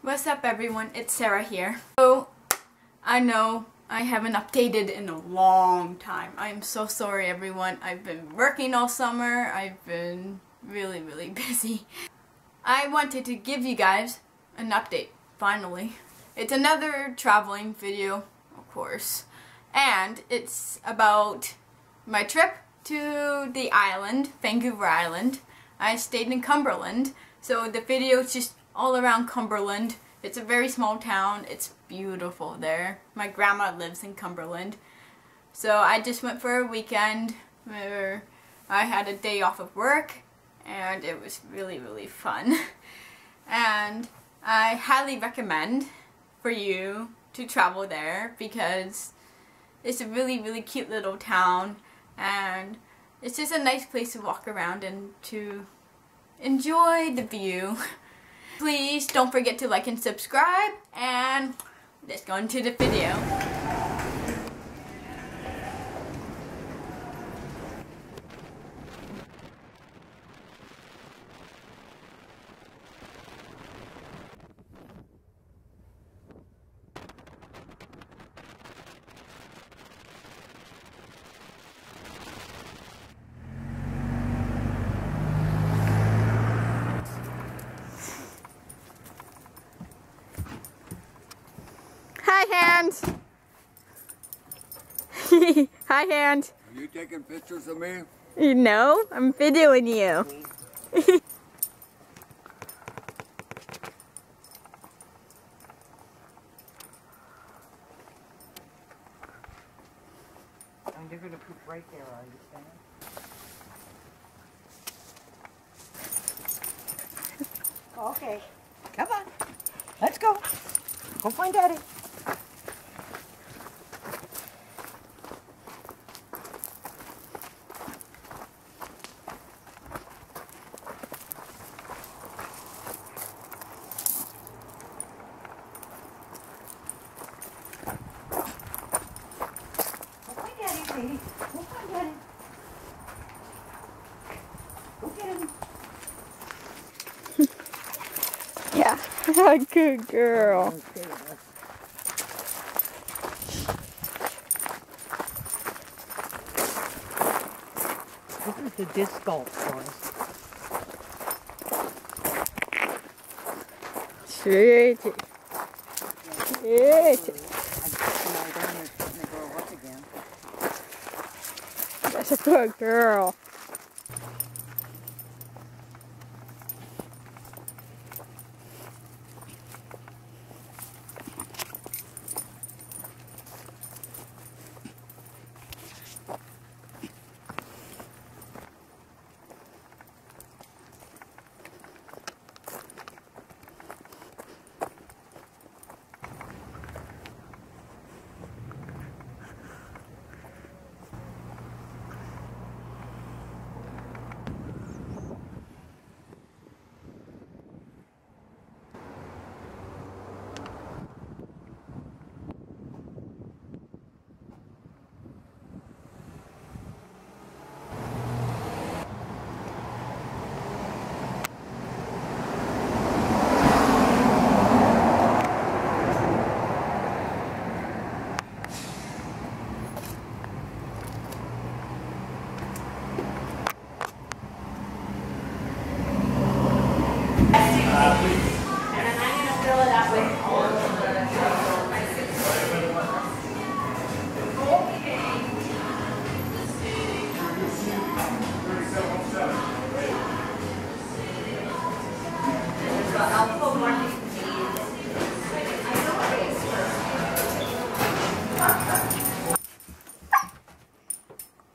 What's up everyone, it's Sarah here. So, I know I haven't updated in a long time. I'm so sorry everyone, I've been working all summer, I've been really busy. I wanted to give you guys an update, finally. It's another traveling video, of course, and it's about my trip to the island, Vancouver Island. I stayed in Cumberland, so the video is just all around Cumberland. It's a very small town. It's beautiful there. My grandma lives in Cumberland. So I just went for a weekend where I had a day off of work and it was really fun. And I highly recommend for you to travel there because it's a really cute little town and it's just a nice place to walk around and to enjoy the view. Please don't forget to like and subscribe, and let's go into the video. Hi, hands. Are you taking pictures of me? No, I'm videoing you. Mm-hmm. And you're going to poop right there, are you saying? Okay, come on. Let's go. Go find Daddy. Yeah, good girl. This is the disc golf course. Shoot it. Shoot it. That's a good girl.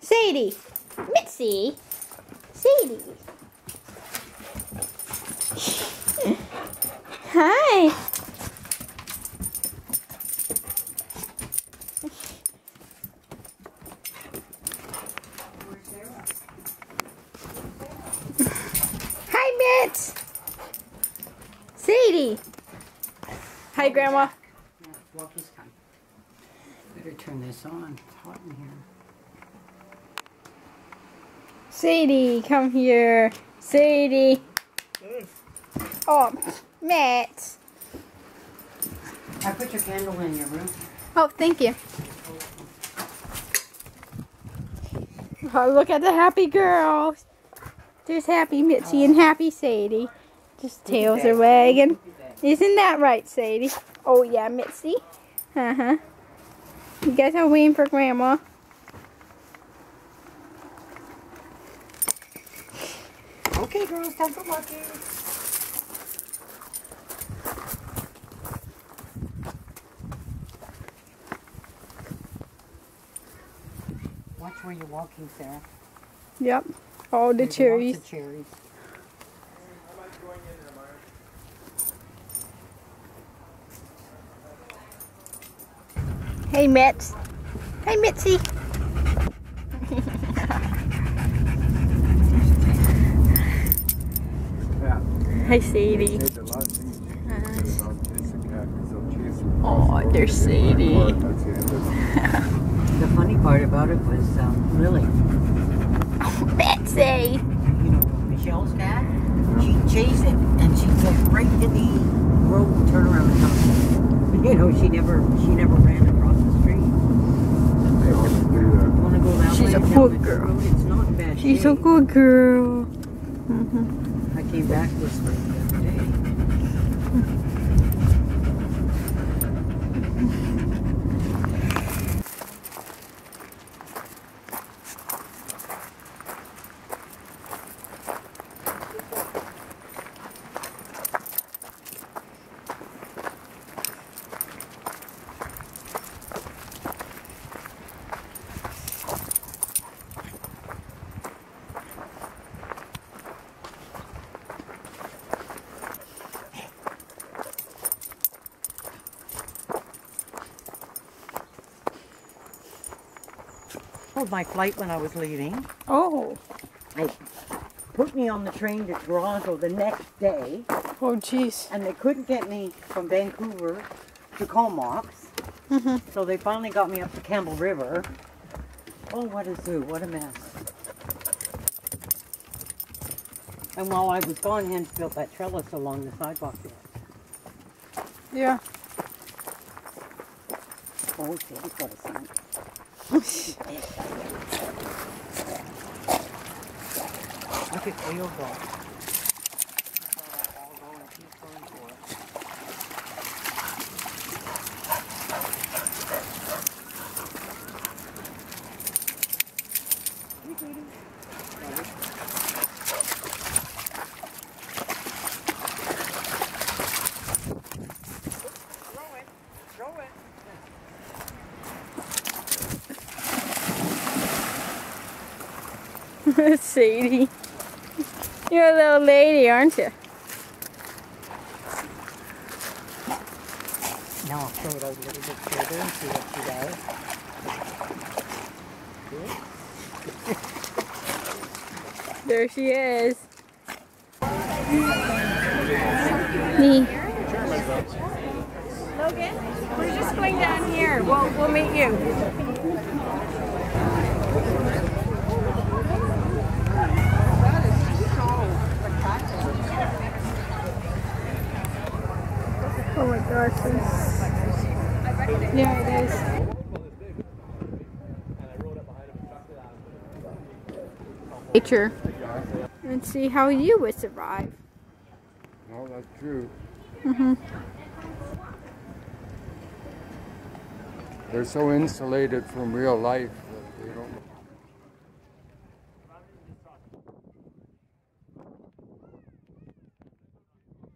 Sadie, Mitzi, Sadie. Hi. Hi, Mitz. Sadie. Hi, Grandma. Yeah, walkie's time. Better turn this on. It's hot in here. Sadie, come here. Sadie. Oh, Matt. I put your candle in your room. Oh, thank you. Oh, look at the happy girls. There's happy Mitzi and happy Sadie. Just tails are wagging. Isn't that right, Sadie? Oh, yeah, Mitzi. Uh-huh. You guys are waiting for Grandma. Okay, girls, time for walking. Watch where you're walking, Sarah. Yep. Oh, the cherries. Lots of cherries. Hey, Mitz. Hey, Mitzi. Hi, Sadie. Oh, there's Sadie. The funny part about it was Lily. Oh, Betsy! You know, Michelle's dad, she chased it and she took right to the road and turned around and house. You know, she never ran across the street. Wanna go that way? She's a good girl. It's not a bad She's a good girl. Mm-hmm. Came back whispering the other day. My flight when I was leaving. Oh. They put me on the train to Toronto the next day. Oh, jeez. And they couldn't get me from Vancouver to Comox. Mm-hmm. So they finally got me up to Campbell River. Oh, what a zoo. What a mess. And while I was gone, Hens built that trellis along the sidewalk there. Yeah. Oh, see, it's got a sign. Look at oil go. Sadie, you're a little lady, aren't you? Now I'll throw it out a little bit further and see what she does. Good. There she is. Me. Logan, we're just going down here. We'll meet you. Oh my gosh, yeah, it is. Nature. And see how you would survive. Oh, that's true. Mm-hmm. They're so insulated from real life that they don't...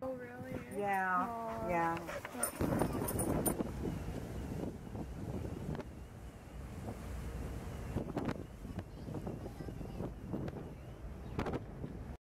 Oh, really? Yeah. Aww. Yeah.